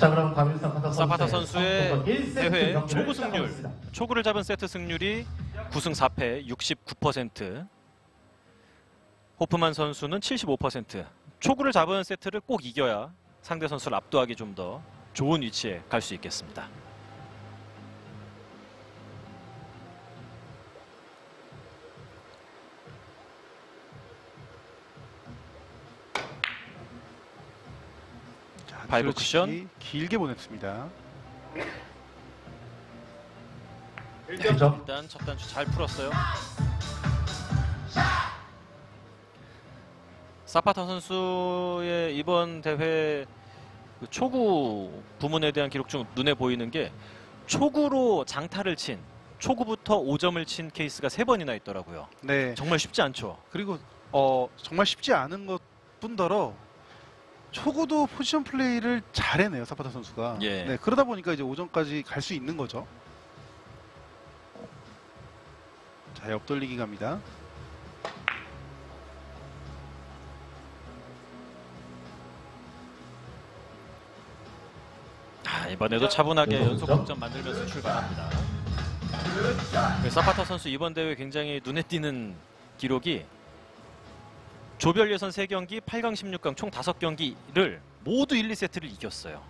자, 그럼 사파타 선수의 대회 초구 승률, 초구를 잡은 세트 승률이 9승 4패 69%, 호프만 선수는 75%. 초구를 잡은 세트를 꼭 이겨야 상대 선수를 압도하기 좀 더 좋은 위치에 갈 수 있겠습니다. 바이브 쿠션 길게 보냈습니다. 일단 첫 단추 잘 풀었어요. 사파타 선수의 이번 대회 초구 부문에 대한 기록 중 눈에 보이는 게 초구로 장타를 친, 초구부터 5점을 친 케이스가 3번이나 있더라고요. 네, 정말 쉽지 않죠. 그리고 정말 쉽지 않은 것뿐더러 초구도 포지션 플레이를 잘 해내요, 사파타 선수가. 예. 네, 그러다 보니까 이제 5점까지 갈 수 있는 거죠. 자, 옆돌리기 갑니다. 아, 이번에도 차분하게 연속 득점 만들면서 출발합니다. 사파타 선수 이번 대회 굉장히 눈에 띄는 기록이 조별 예선 3경기, 8강, 16강 총 5경기를 모두 1, 2세트를 이겼어요.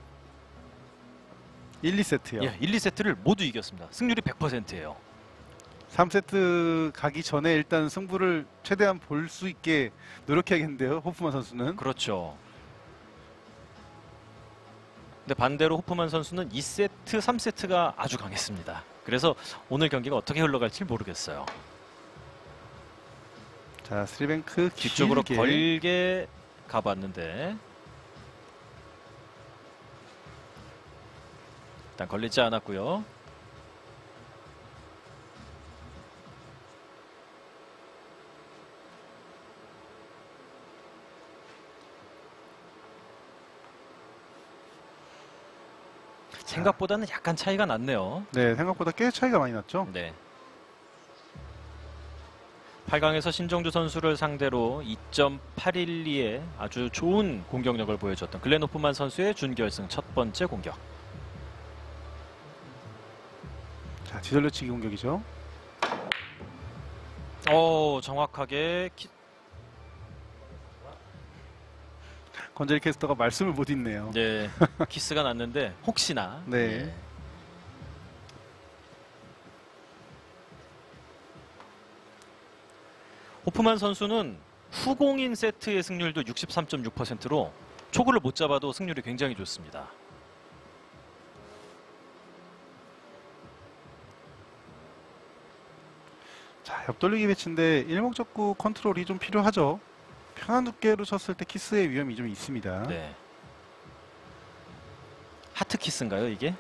1, 2세트요? 예, 1, 2세트를 모두 이겼습니다. 승률이 100%예요. 3세트 가기 전에 일단 승부를 최대한 볼 수 있게 노력해야겠는데요, 호프만 선수는. 그렇죠. 근데 반대로 호프만 선수는 2세트, 3세트가 아주 강했습니다. 그래서 오늘 경기가 어떻게 흘러갈지 모르겠어요. 자, 스리뱅크 뒤쪽으로 길게 가봤는데 일단 걸리지 않았고요. 생각보다는 약간 차이가 났네요. 네, 생각보다 꽤 차이가 많이 났죠. 네. 8강에서 신정주 선수를 상대로 2.812의 아주 좋은 공격력을 보여줬던 글렌 호프만 선수의 준결승 첫 번째 공격. 자, 뒤돌려치기 공격이죠. 정확하게 권재일 캐스터가 말씀을 못 잇네요. 네, 키스가 났는데 혹시나. 네. 네. 호프만 선수는 후공인 세트의 승률도 63.6%로 초구를 못 잡아도 승률이 굉장히 좋습니다. 자, 옆돌리기 배치인데 일목적구 컨트롤이 좀 필요하죠. 편한 두께로 쳤을 때 키스의 위험이 좀 있습니다. 네. 하트 키스인가요, 이게?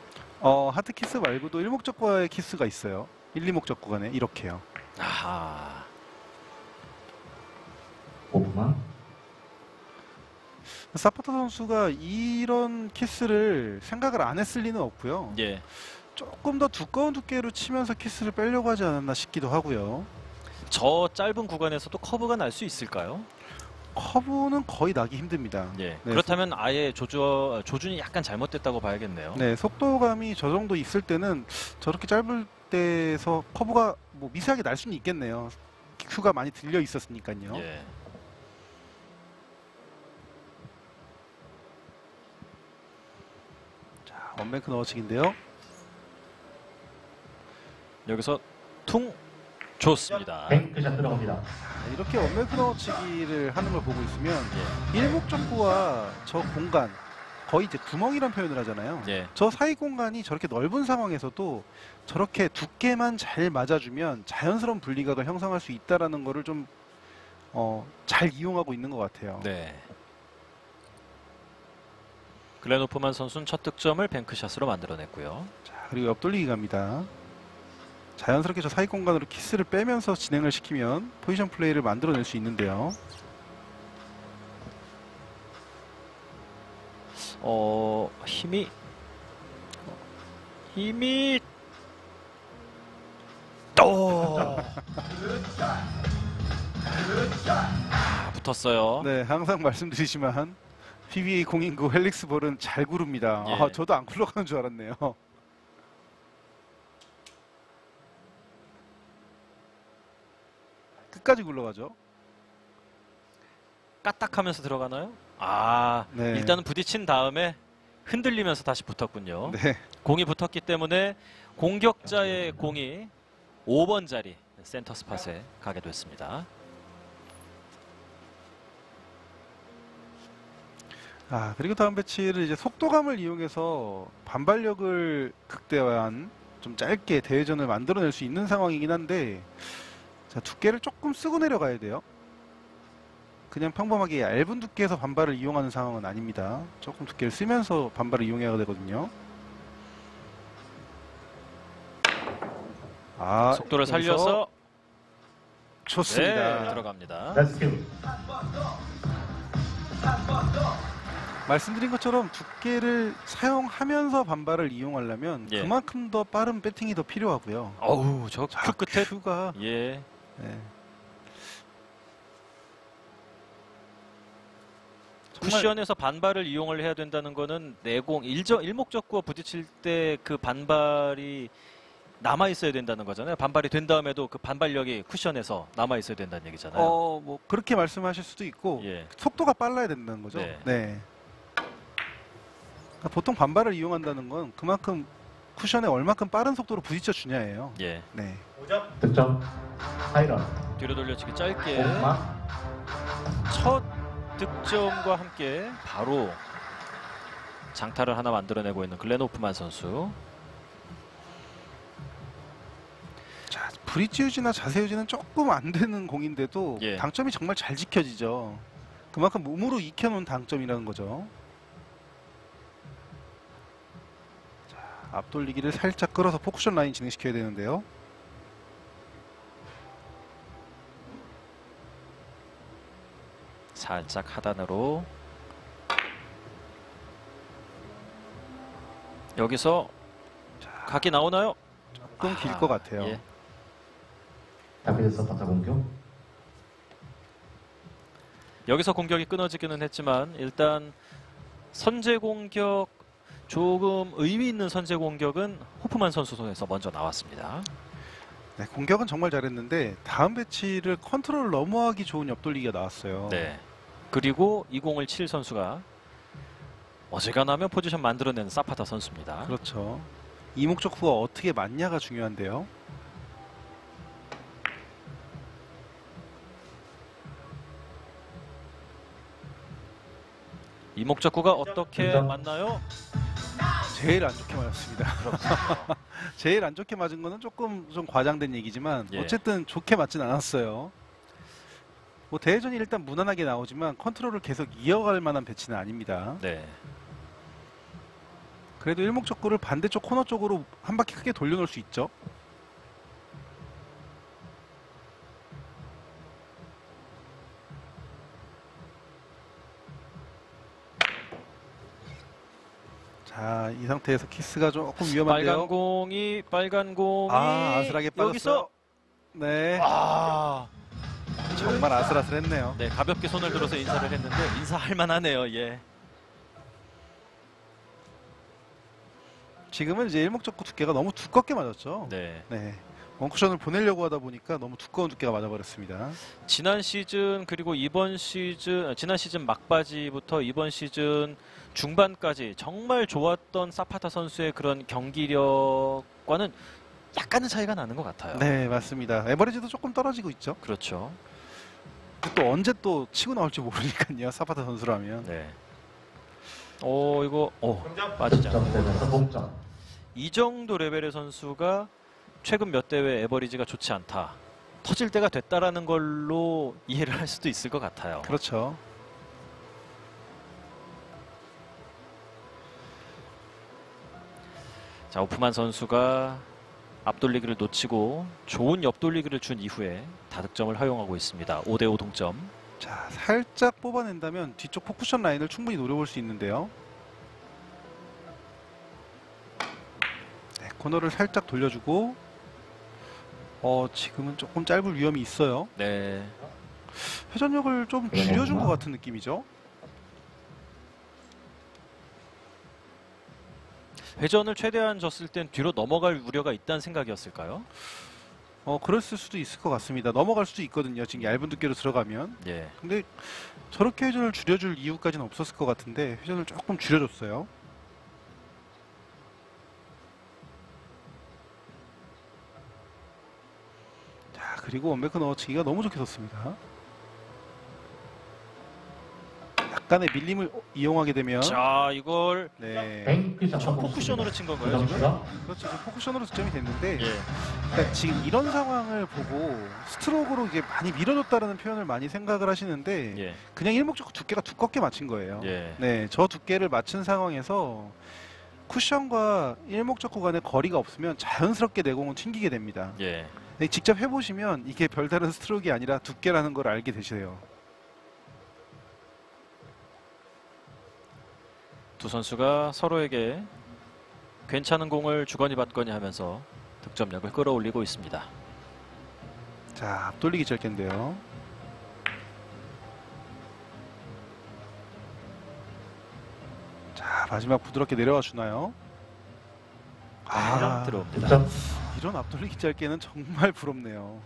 하트 키스 말고도 일목적구와의 키스가 있어요. 1, 2목적구 간에 이렇게요. 아하. 호프만? 사파타 선수가 이런 키스를 생각을 안 했을 리는 없고요. 예. 조금 더 두꺼운 두께로 치면서 키스를 빼려고 하지 않았나 싶기도 하고요. 저 짧은 구간에서도 커브가 날 수 있을까요? 커브는 거의 나기 힘듭니다. 예. 네. 그렇다면 아예 조준이 약간 잘못됐다고 봐야겠네요. 네, 속도감이 저 정도 있을 때는 저렇게 짧을 때에서 커브가 뭐 미세하게 날 수는 있겠네요. 큐가 많이 들려 있었으니까요. 예. 원뱅크 넣어치기인데요. 여기서 퉁 좋습니다. 뱅크샷 들어갑니다. 이렇게 원뱅크 넣어치기를 하는 걸 보고 있으면 예. 일목적구와 저 공간, 거의 이제 구멍이란 표현을 하잖아요. 예. 저 사이 공간이 저렇게 넓은 상황에서도 저렇게 두께만 잘 맞아주면 자연스러운 분리각을 형성할 수 있다는 거를 좀 잘 이용하고 있는 것 같아요. 네. 글렌 호프만 선수는 첫 득점을 뱅크샷으로 만들어냈고요. 자, 그리고 옆돌리기 갑니다. 자연스럽게 저 사이 공간으로 키스를 빼면서 진행을 시키면 포지션 플레이를 만들어낼 수 있는데요. 힘이 또 붙었어요. 네, 항상 말씀드리지만 BBA 029 헬릭스 볼은 잘 구릅니다. 예. 아, 저도 안 굴러가는 줄 알았네요. 끝까지 굴러가죠. 까딱하면서 들어가나요? 아, 네. 일단은 부딪힌 다음에 흔들리면서 다시 붙었군요. 네. 공이 붙었기 때문에 공격자의 공이 5번 자리 센터 스팟에 가게 됐습니다. 아, 그리고 다음 배치를 이제 속도감을 이용해서 반발력을 극대화한 좀 짧게 대회전을 만들어낼 수 있는 상황이긴 한데, 자, 두께를 조금 쓰고 내려가야 돼요. 그냥 평범하게 얇은 두께에서 반발을 이용하는 상황은 아닙니다. 조금 두께를 쓰면서 반발을 이용해야 되거든요. 아, 속도를 살려서 좋습니다. 네, 들어갑니다. 말씀드린 것처럼 두께를 사용하면서 반발을 이용하려면, 예, 그만큼 더 빠른 배팅이 더 필요하고요. 어우, 저 큐 끝에 큐가, 예, 네, 쿠션에서 반발을 이용을 해야 된다는 거는 내공 일목적구와 부딪힐 때 그 반발이 남아 있어야 된다는 거잖아요. 반발이 된 다음에도 그 반발력이 쿠션에서 남아 있어야 된다는 얘기잖아요. 뭐 그렇게 말씀하실 수도 있고, 예, 속도가 빨라야 된다는 거죠. 네. 네. 보통 반발을 이용한다는 건 그만큼 쿠션에 얼마큼 빠른 속도로 부딪혀 주냐예요. 예. 네. 5점. 득점. 하이런. 뒤로 돌려치기 짧게. 첫 득점과 함께 바로 장타를 하나 만들어내고 있는 글렌 호프만 선수. 자, 브릿지 유지나 자세 유지는 조금 안 되는 공인데도, 예, 당점이 정말 잘 지켜지죠. 그만큼 몸으로 익혀놓은 당점이라는 거죠. 자, 앞돌리기를 살짝 끌어서 포쿠션 라인 진행시켜야 되는데요. 살짝 하단으로. 여기서 각이 나오나요? 조금 길 것 같아요. 예. 사파타 공격. 여기서 공격이 끊어지기는 했지만 일단 선제 공격, 조금 의미 있는 선제 공격은 호프만 선수 손에서 먼저 나왔습니다. 네, 공격은 정말 잘했는데 다음 배치를 컨트롤 넘어가기 좋은 옆돌리기가 나왔어요. 네. 그리고 2017 선수가 어지간하면 포지션 만들어낸 사파타 선수입니다. 그렇죠. 이목적구가 어떻게 맞냐가 중요한데요. 이목적구가 어떻게 맞나요? 제일 안 좋게 맞았습니다. 제일 안 좋게 맞은 거는 조금 좀 과장된 얘기지만, 예, 어쨌든 좋게 맞진 않았어요. 뭐 대회전이 일단 무난하게 나오지만 컨트롤을 계속 이어갈 만한 배치는 아닙니다. 네. 그래도 일목적구를 반대쪽 코너 쪽으로 한 바퀴 크게 돌려놓을 수 있죠. 자, 이 상태에서 키스가 조금 위험한데요. 빨간 공이 아슬하게 빠졌어요. 여기서, 네, 아, 정말 아슬아슬했네요. 네, 가볍게 손을 들어서 인사를 했는데 인사할 만하네요. 예. 지금은 이제 일목적구 두께가 너무 두껍게 맞았죠. 네. 네. 원쿠션을 보내려고 하다 보니까 너무 두꺼운 두께가 맞아버렸습니다. 지난 시즌, 그리고 이번 시즌, 지난 시즌 막바지부터 이번 시즌 중반까지 정말 좋았던 사파타 선수의 그런 경기력과는 약간은 차이가 나는 것 같아요. 네, 맞습니다. 에버리지도 조금 떨어지고 있죠. 그렇죠. 또 언제 또 치고 나올지 모르니까요, 사파타 선수라면. 네. 오, 이거, 오, 빠지지 않고. 이 정도 레벨의 선수가 최근 몇 대회 에버리지가 좋지 않다, 터질 때가 됐다라는 걸로 이해를 할 수도 있을 것 같아요. 그렇죠. 자, 호프만 선수가 앞돌리기를 놓치고 좋은 옆돌리기를 준 이후에 다득점을 허용하고 있습니다. 5대5 동점. 자, 살짝 뽑아낸다면 뒤쪽 포쿠션 라인을 충분히 노려볼 수 있는데요. 네, 코너를 살짝 돌려주고, 지금은 조금 짧을 위험이 있어요. 네. 회전력을 좀 줄여준 것 같은 느낌이죠. 회전을 최대한 줬을 땐 뒤로 넘어갈 우려가 있다는 생각이었을까요? 그랬을 수도 있을 것 같습니다. 넘어갈 수도 있거든요. 지금 얇은 두께로 들어가면. 예. 근데 저렇게 회전을 줄여줄 이유까지는 없었을 것 같은데 회전을 조금 줄여줬어요. 자, 그리고 원뱅크 넣어치기가 너무 좋게 섰습니다. 약간의 밀림을 이용하게 되면. 자, 이걸. 네. 저 포쿠션으로 친 건가요, 지금? 그렇죠. 지금 포쿠션으로 득점이 됐는데. 예. 그러니까 지금 이런 상황을 보고 스트로크로 이제 많이 밀어줬다라는 표현을 많이 생각을 하시는데. 예. 그냥 일목적으로 두께가 두껍게 맞힌 거예요. 예. 네. 저 두께를 맞춘 상황에서 쿠션과 일목적구 간의 거리가 없으면 자연스럽게 내공은 튕기게 됩니다. 예. 네, 직접 해보시면 이게 별다른 스트로크가 아니라 두께라는 걸 알게 되세요. 두 선수가 서로에게 괜찮은 공을 주거니 받거니 하면서 득점력을 끌어올리고 있습니다. 자, 앞돌리기 짧게인데요. 자, 마지막 부드럽게 내려와 주나요? 아, 들어옵니다. 이런 앞돌리기 짧게는 정말 부럽네요.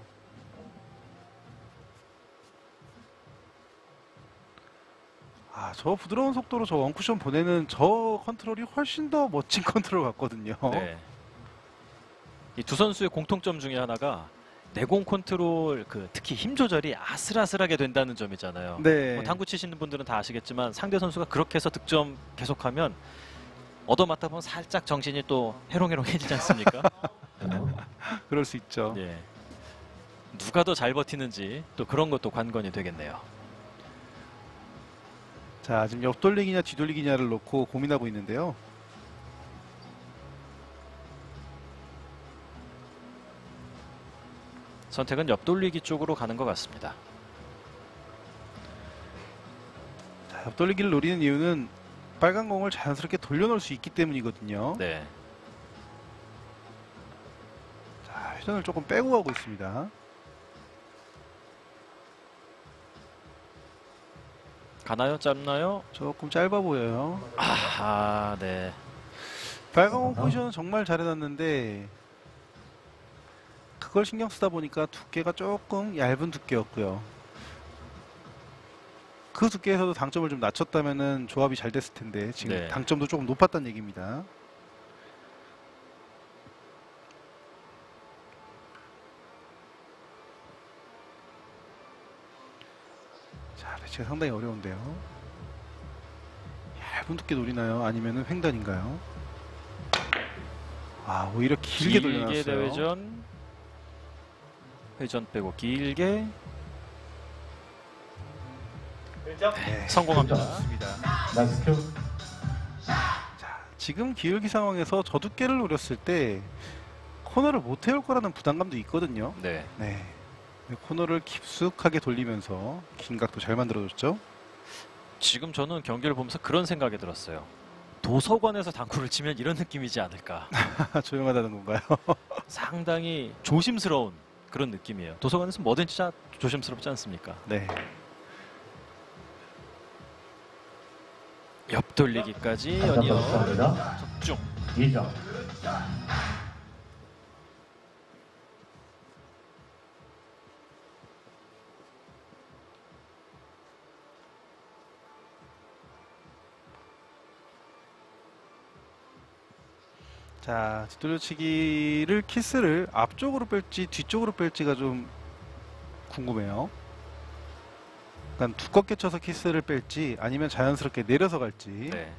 아, 저 부드러운 속도로 저 원쿠션 보내는 저 컨트롤이 훨씬 더 멋진 컨트롤 같거든요. 네. 이 두 선수의 공통점 중에 하나가 내공 컨트롤, 특히 힘 조절이 아슬아슬하게 된다는 점이잖아요. 네. 당구 치시는 분들은 다 아시겠지만 상대 선수가 그렇게 해서 득점 계속하면 얻어맞다 보면 살짝 정신이 또 해롱해롱해지지 않습니까? 그럴 수 있죠. 네. 누가 더 잘 버티는지 또 그런 것도 관건이 되겠네요. 자, 지금 옆돌리기냐 뒤돌리기냐를 놓고 고민하고 있는데요. 선택은 옆돌리기 쪽으로 가는 것 같습니다. 자, 옆돌리기를 노리는 이유는 빨간 공을 자연스럽게 돌려놓을 수 있기 때문이거든요. 네. 자, 회전을 조금 빼고 가고 있습니다. 가나요? 짧나요? 조금 짧아 보여요. 아, 네. 발광 포지션은 정말 잘해놨는데 그걸 신경 쓰다 보니까 두께가 조금 얇은 두께였고요. 그 두께에서도 당점을 좀 낮췄다면은 조합이 잘 됐을 텐데 지금 네. 당점도 조금 높았다는 얘기입니다. 제가 상당히 어려운데요. 얇은 두께 노리나요? 아니면 횡단인가요? 아, 오히려 길게 돌려놨어요. 길게 대회전. 회전 빼고 길게. 네, 성공합니다. 자, 지금 기울기 상황에서 저 두께를 노렸을 때 코너를 못 해올 거라는 부담감도 있거든요. 네. 네. 코너를 깊숙하게 돌리면서 긴 각도 잘 만들어줬죠. 지금 저는 경기를 보면서 그런 생각이 들었어요. 도서관에서 당구를 치면 이런 느낌이지 않을까. 조용하다는 건가요? 상당히 조심스러운 그런 느낌이에요. 도서관에서 뭐든지 다 조심스럽지 않습니까? 네. 옆돌리기까지 연이어 집중. 자, 뒷돌려치기를 키스를 앞쪽으로 뺄지 뒤쪽으로 뺄지가 좀 궁금해요. 약간 두껍게 쳐서 키스를 뺄지 아니면 자연스럽게 내려서 갈지. 네.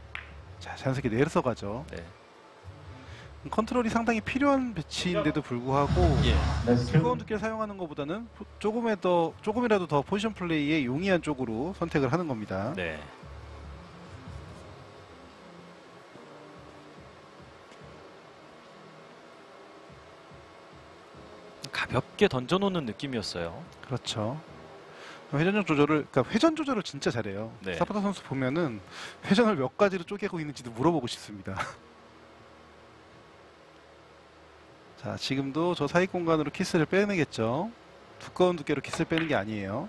자, 자연스럽게 내려서 가죠. 네. 컨트롤이 상당히 필요한 배치인데도 불구하고 두꺼운 두께를 사용하는 것보다는 조금이라도 더 포지션 플레이에 용이한 쪽으로 선택을 하는 겁니다. 네. 가볍게 던져놓는 느낌이었어요. 그렇죠. 회전 조절을 진짜 잘해요. 네. 사파타 선수 보면은 회전을 몇 가지로 쪼개고 있는지도 물어보고 싶습니다. 자, 지금도 저 사이 공간으로 키스를 빼내겠죠. 두꺼운 두께로 키스를 빼는 게 아니에요.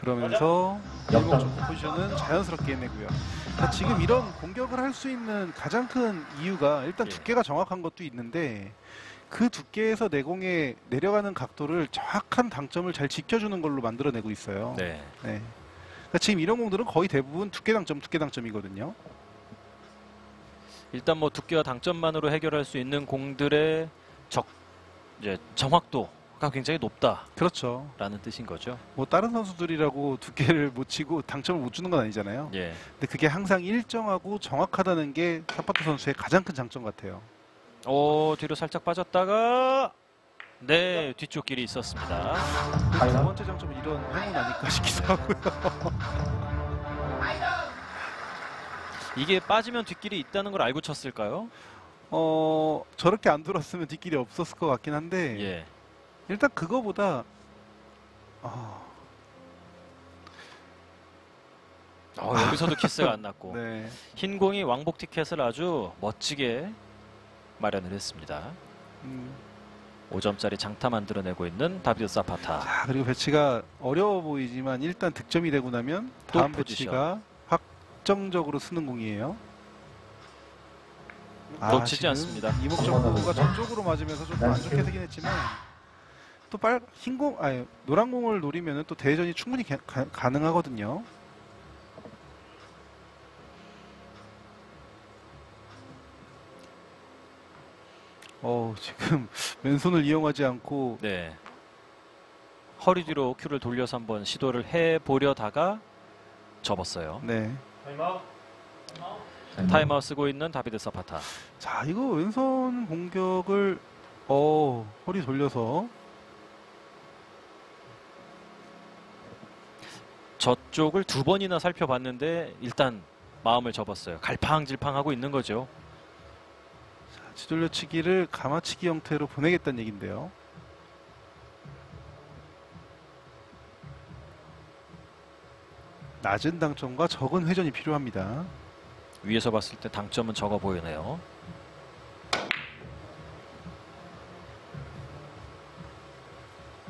그러면서 일본 쪽 포지션은 자연스럽게 해내고요. 그러니까 지금 이런 공격을 할 수 있는 가장 큰 이유가 일단 두께가 정확한 것도 있는데 그 두께에서 내공에 내려가는 각도를 정확한 당점을 잘 지켜주는 걸로 만들어내고 있어요. 네. 네. 그러니까 지금 이런 공들은 거의 대부분 두께 당점이거든요. 일단 뭐 두께와 당점만으로 해결할 수 있는 공들의 정확도가 굉장히 높다. 그렇죠. 라는 뜻인 거죠. 뭐 다른 선수들이라고 두께를 못 치고 당점을 못 주는 건 아니잖아요. 예. 근데 그게 항상 일정하고 정확하다는 게 사파타 선수의 가장 큰 장점 같아요. 오, 뒤로 살짝 빠졌다가 네, 뒤쪽 길이 있었습니다. 두 번째 장점은 이런 행운 아닐까 싶기도 하고요. 이게 빠지면 뒷길이 있다는 걸 알고 쳤을까요? 저렇게 안 돌았으면 뒷길이 없었을 것 같긴 한데 예. 일단 그거보다 여기서도 키스가 안 났고 네. 흰 공이 왕복 티켓을 아주 멋지게 마련을 했습니다. 5점짜리 장타 만들어내고 있는 다비드 사파타. 자, 그리고 배치가 어려워 보이지만 일단 득점이 되고 나면 다음 배치가 확정적으로 쓰는 공이에요. 놓치지 않습니다. 이목적구가 전쪽으로 맞으면서 좀 안 좋게 되긴 했지만 또 노란 공을 노리면 또 대회전이 충분히 가능하거든요. 지금 왼손을 이용하지 않고 네. 허리 뒤로 큐를 돌려서 한번 시도를 해보려다가 접었어요. 네. 타임아웃 쓰고 있는 다비드 사파타. 자, 이거 왼손 공격을 허리 돌려서 저쪽을 두 번이나 살펴봤는데 일단 마음을 접었어요. 갈팡질팡하고 있는 거죠. 자, 뒤돌려치기를 가마치기 형태로 보내겠다는 얘긴데요. 낮은 당점과 적은 회전이 필요합니다. 위에서 봤을 때 당점은 적어 보이네요.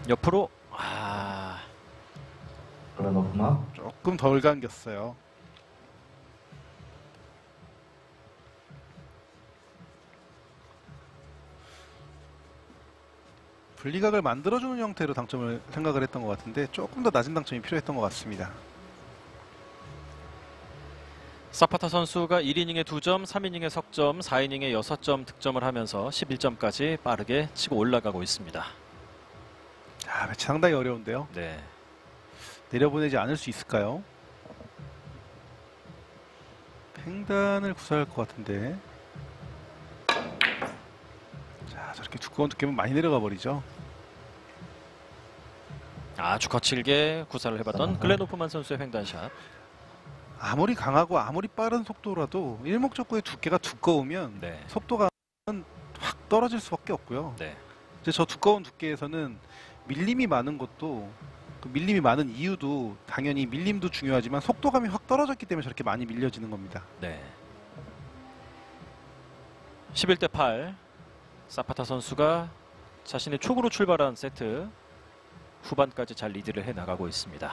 옆으로 조금 덜 감겼어요. 분리각을 만들어주는 형태로 당점을 생각을 했던 것 같은데 조금 더 낮은 당점이 필요했던 것 같습니다. 사파타 선수가 1이닝에 2점, 3이닝에 석점, 4이닝에 6점 득점을 하면서 11점까지 빠르게 치고 올라가고 있습니다. 아, 매치 상당히 어려운데요. 네. 내려보내지 않을 수 있을까요? 횡단을 구사할 것 같은데. 자, 저렇게 두꺼운 두께면 많이 내려가 버리죠. 아주 거칠게 구사를 해봤던 글렌호프만 선수의 횡단샷. 아무리 강하고 아무리 빠른 속도라도 일목적구의 두께가 두꺼우면 네. 속도가 확 떨어질 수밖에 없고요. 네. 이제 저 두꺼운 두께에서는 밀림이 많은 것도 그 밀림이 많은 이유도 당연히 밀림도 중요하지만 속도감이 확 떨어졌기 때문에 저렇게 많이 밀려지는 겁니다. 네. 11대 8 사파타 선수가 자신의 촉으로 출발한 세트 후반까지 잘 리드를 해나가고 있습니다.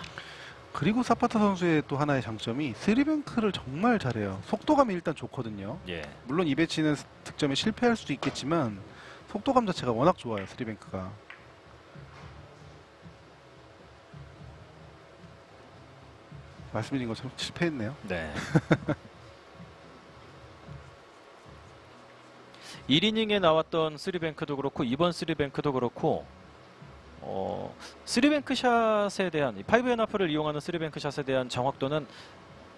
그리고 사파타 선수의 또 하나의 장점이 3뱅크를 정말 잘해요. 속도감이 일단 좋거든요. 예. 물론 이 배치는 득점에 실패할 수도 있겠지만 속도감 자체가 워낙 좋아요. 3뱅크가. 말씀드린 것처럼 실패했네요. 네. 1이닝에 나왔던 3뱅크도 그렇고 이번 3뱅크도 그렇고 3뱅크 샷에 대한 5&하프를 이용하는 3뱅크 샷에 대한 정확도는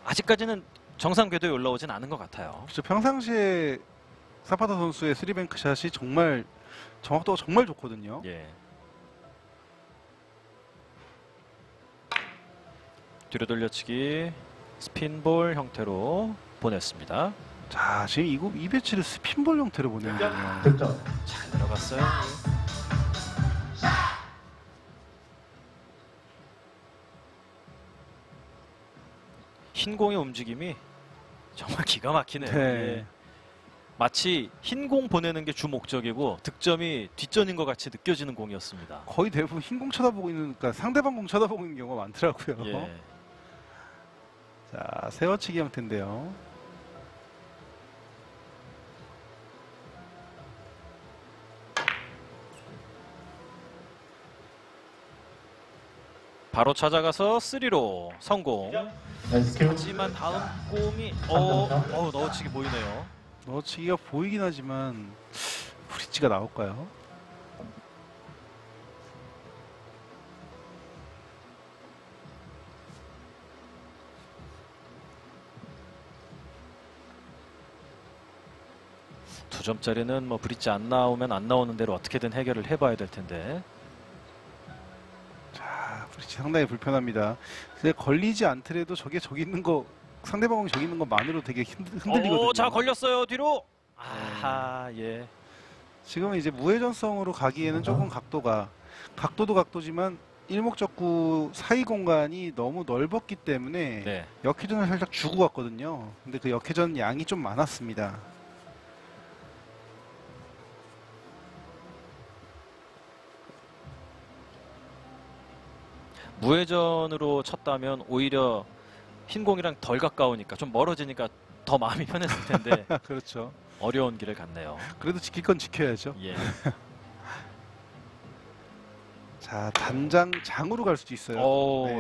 아직까지는 정상 궤도에 올라오진 않은 것 같아요. 그렇죠. 평상시에 사파타 선수의 3뱅크 샷이 정말 정확도가 정말 좋거든요. 예. 뒤로 돌려치기 스핀볼 형태로 보냈습니다. 자, 지금 이 배치를 스핀볼 형태로 보내네요. 잘 들어갔어요. 흰 공의 움직임이 정말 기가 막히네요. 네. 마치 흰 공 보내는 게 주 목적이고 득점이 뒷전인 것 같이 느껴지는 공이었습니다. 거의 대부분 흰 공 쳐다보고 있는, 그러니까 상대방 공 쳐다보고 있는 경우가 많더라고요. 예. 자, 세워치기 형태인데요. 바로 찾아가서 3로 성공. 하지만 다음 공이 넣어치기 보이네요. 넣어치기가 보이긴 하지만 브릿지가 나올까요? 두 점짜리는 뭐 브릿지 안 나오면 안 나오는 대로 어떻게든 해결을 해봐야 될 텐데. 상당히 불편합니다. 근데 걸리지 않더라도 저게 저기 있는 거, 상대방이 저기 있는 것만으로 되게 흔들리거든요. 자, 걸렸어요. 뒤로. 아하, 예. 지금은 이제 무회전성으로 가기에는 조금 각도도 각도지만 일목적구 사이 공간이 너무 넓었기 때문에 네. 역회전을 살짝 주고 갔거든요. 근데 그 역회전 양이 좀 많았습니다. 무회전으로 쳤다면 오히려 흰 공이랑 덜 가까우니까 좀 멀어지니까 더 마음이 편했을 텐데 그렇죠. 어려운 길을 갔네요. 그래도 지킬 건 지켜야죠. 예. 자, 단장 장으로 갈 수도 있어요.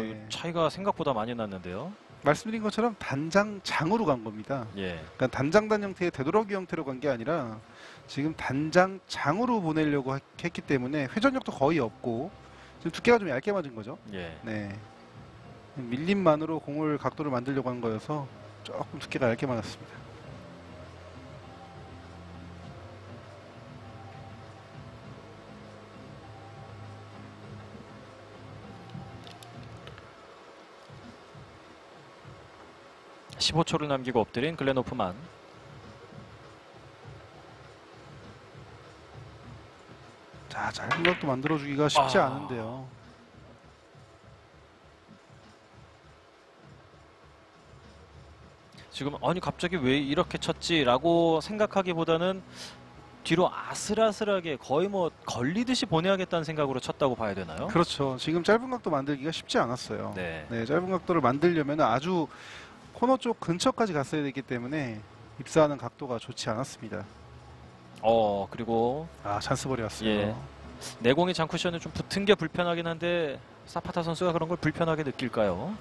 네. 차이가 생각보다 많이 났는데요. 말씀드린 것처럼 단장 장으로 간 겁니다. 예. 그러니까 단장단 형태의 되도록이 형태로 간 게 아니라 지금 단장 장으로 보내려고 했기 때문에 회전력도 거의 없고 지금 두께가 좀 얇게 맞은 거죠. 예. 네. 밀림만으로 공을 각도를 만들려고 한 거여서 조금 두께가 얇게 맞았습니다. (15초를) 남기고 엎드린 글렌 호프만. 자, 짧은 각도 만들어주기가 쉽지 않은데요. 지금 아니 갑자기 왜 이렇게 쳤지라고 생각하기보다는 뒤로 아슬아슬하게 거의 뭐 걸리듯이 보내야겠다는 생각으로 쳤다고 봐야 되나요? 그렇죠. 지금 짧은 각도 만들기가 쉽지 않았어요. 네. 네, 짧은 각도를 만들려면 아주 코너 쪽 근처까지 갔어야 됐기 때문에 입사하는 각도가 좋지 않았습니다. 그리고 찬스볼이었어요. 예. 내공이 장쿠션에 좀 붙은 게 불편하긴 한데 사파타 선수가 그런 걸 불편하게 느낄까요?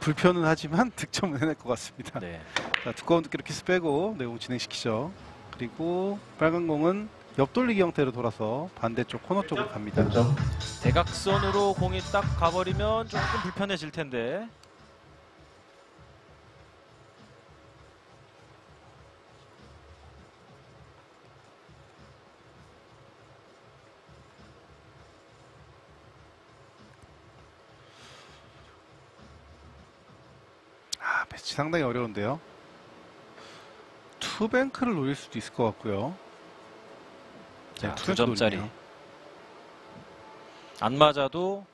불편은 하지만 득점은 해낼 것 같습니다. 네. 자, 두꺼운 두께로 키스 빼고 내공 진행시키죠. 그리고 빨간 공은 옆돌리기 형태로 돌아서 반대쪽 코너 쪽으로 갑니다. 대각선으로 공이 딱 가버리면 조금 불편해질 텐데. 배치 상당히 어려운데요. 투뱅크를 노릴 수도 있을 것 같고요. 자, 2점짜리. 안 맞아도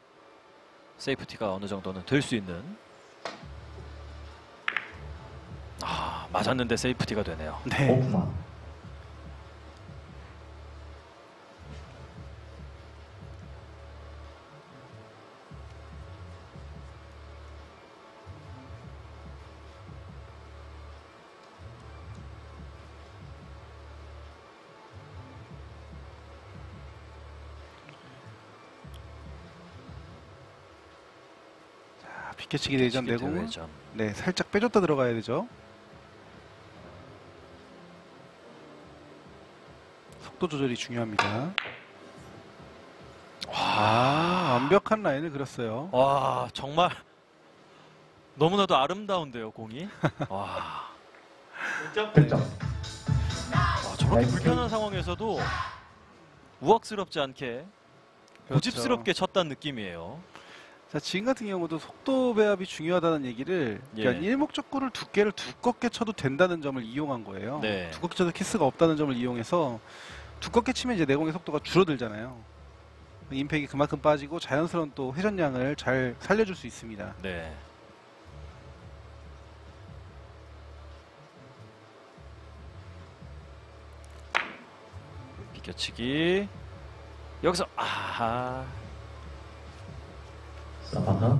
세이프티가 어느 정도는 될 수 있는. 맞았는데 세이프티가 되네요. 네. 비켜치기 대회전 내공은 네, 살짝 빼줬다 들어가야 되죠. 속도 조절이 중요합니다. 완벽한 라인을 그렸어요. 와, 정말 너무나도 아름다운데요, 공이. 와. 저렇게 불편한 상황에서도 우악스럽지 않게 고집스럽게 쳤다는 느낌이에요. 자, 지금 같은 경우도 속도 배합이 중요하다는 얘기를, 그러니까 일목적구를 두께를 두껍게 쳐도 된다는 점을 이용한 거예요. 네. 두껍게 쳐도 키스가 없다는 점을 이용해서 두껍게 치면 이제 내공의 속도가 줄어들잖아요. 임팩이 그만큼 빠지고 자연스러운 또 회전량을 잘 살려줄 수 있습니다. 네. 비껴치기. 여기서 아하. 사파타.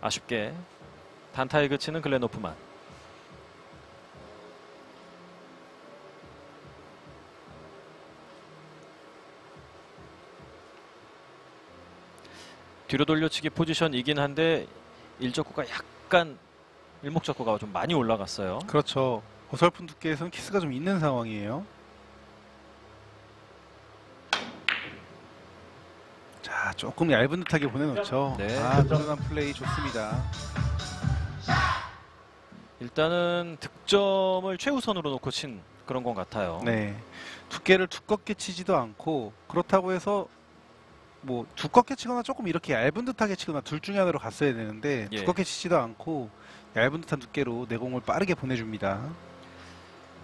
아쉽게 단타에 그치는 글렌 호프만. 뒤로 돌려치기 포지션이긴 한데 일적구가 약간 일목적구가 좀 많이 올라갔어요. 그렇죠. 어설픈 두께에서는 키스가 좀 있는 상황이에요. 자, 조금 얇은 듯하게 보내놓죠. 네. 아, 부드러운 플레이 좋습니다. 일단은 득점을 최우선으로 놓고 친 그런 것 같아요. 네. 두께를 두껍게 치지도 않고 그렇다고 해서 뭐 두껍게 치거나 조금 이렇게 얇은 듯하게 치거나 둘 중에 하나로 갔어야 되는데 예. 두껍게 치지도 않고 얇은 듯한 두께로 내 공을 빠르게 보내줍니다.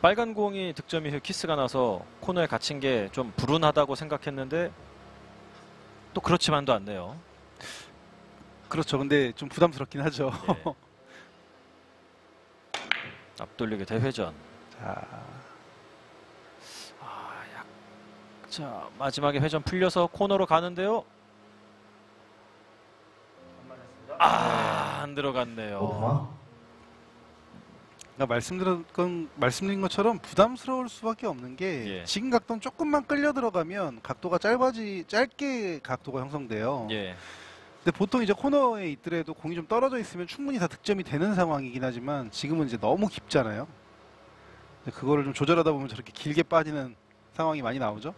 빨간 공이 득점 이후 키스가 나서 코너에 갇힌 게 좀 불운하다고 생각했는데 또 그렇지만도 않네요. 그렇죠. 근데 좀 부담스럽긴 하죠. 예. 앞돌리기 대회전. 자. 자, 마지막에 회전 풀려서 코너로 가는데요. 아, 안 들어갔네요. 그러니까 말씀드린 것처럼 부담스러울 수밖에 없는 게 예. 지금 각도는 조금만 끌려 들어가면 각도가 짧게 각도가 형성돼요. 예. 근데 보통 이제 코너에 있더라도 공이 좀 떨어져 있으면 충분히 다 득점이 되는 상황이긴 하지만 지금은 이제 너무 깊잖아요. 그거를 좀 조절하다 보면 저렇게 길게 빠지는 상황이 많이 나오죠.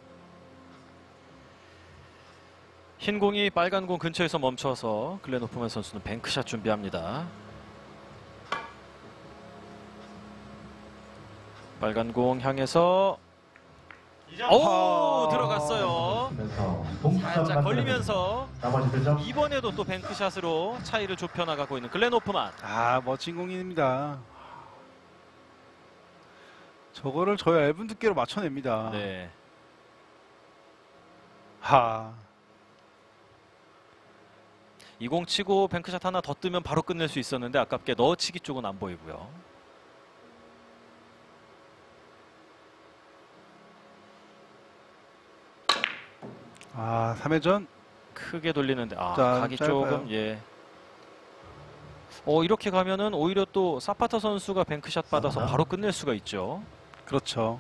흰 공이 빨간 공 근처에서 멈춰서 글렌 호프만 선수는 뱅크샷 준비합니다. 빨간 공 향해서 오! 들어갔어요. 살짝 걸리면서 이번에도 또 뱅크샷으로 차이를 좁혀나가고 있는 글렌 호프만. 아, 멋진 공입니다. 저거를 저 얇은 두께로 맞춰냅니다. 네. 하. 20 치고 뱅크샷 하나 더 뜨면 바로 끝낼 수 있었는데 아깝게 넣어치기 쪽은 안 보이고요. 아, 3회전 크게 돌리는데 아, 자, 각이 짧아요. 조금 예. 이렇게 가면은 오히려 또 사파타 선수가 뱅크샷 받아서 바로 끝낼 수가 있죠. 그렇죠.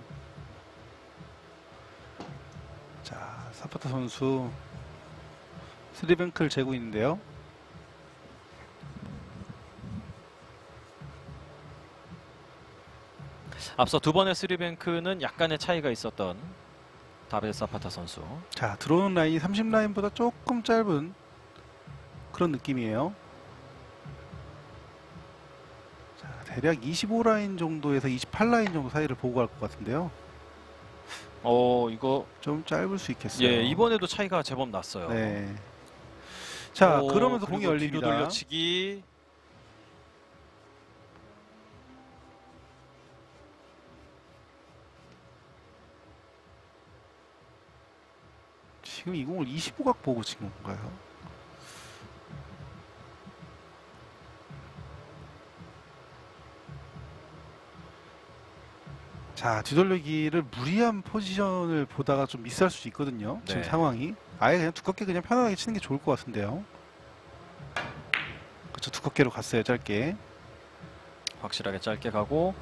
자, 사파타 선수 3뱅크를 재고 있는데요. 앞서 두 번의 3뱅크는 약간의 차이가 있었던 다벨 사파타 선수. 자, 들어오는 라인이 30라인보다 조금 짧은 그런 느낌이에요. 자, 대략 25라인 정도에서 28라인 정도 사이를 보고 갈 것 같은데요. 이거 좀 짧을 수 있겠어요. 예, 이번에도 차이가 제법 났어요. 네. 자, 그러면서 공이 열립니다. 뒤로 돌려치기. 지금 이 공을 25각 보고 친 건가요? 자, 뒤돌리기를 무리한 포지션을 보다가 좀 미스할 수 있거든요. 지금 네. 상황이 아예 그냥 두껍게 그냥 편안하게 치는 게 좋을 것 같은데요. 그렇죠, 두껍게로 갔어요. 짧게, 확실하게 짧게 가고.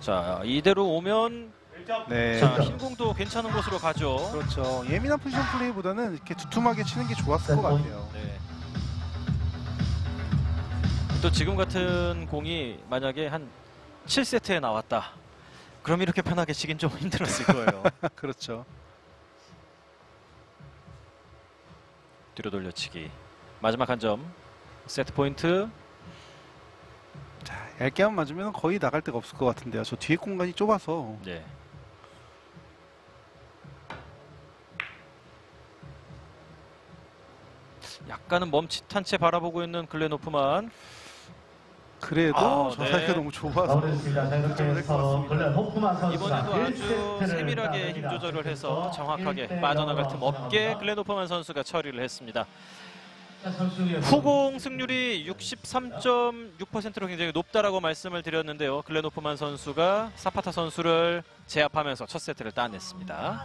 자, 이대로 오면 네. 자, 흰 공도 괜찮은 곳으로 가죠. 그렇죠. 예민한 포지션 플레이보다는 이렇게 두툼하게 치는 게 좋았을 것 같아요. 네. 또 지금 같은 공이 만약에 한 7세트에 나왔다. 그럼 이렇게 편하게 치긴 좀 힘들었을 거예요. 그렇죠. 뒤로 돌려치기. 마지막 한 점. 세트 포인트. 자, 얇게만 맞으면 거의 나갈 데가 없을 것 같은데요. 저 뒤에 공간이 좁아서. 네. 약간은 멈칫한 채 바라보고 있는 글렌 호프만. 그래도 저 사이가 네. 너무 좁아서 이번에도 아주 세밀하게 힘 조절을 해서 정확하게 빠져나갈 틈 없게 글렌 호프만 선수가 처리를 했습니다. 후공 승률이 63.6%로 굉장히 높다라고 말씀을 드렸는데요. 글렌 호프만 선수가 사파타 선수를 제압하면서 첫 세트를 따냈습니다.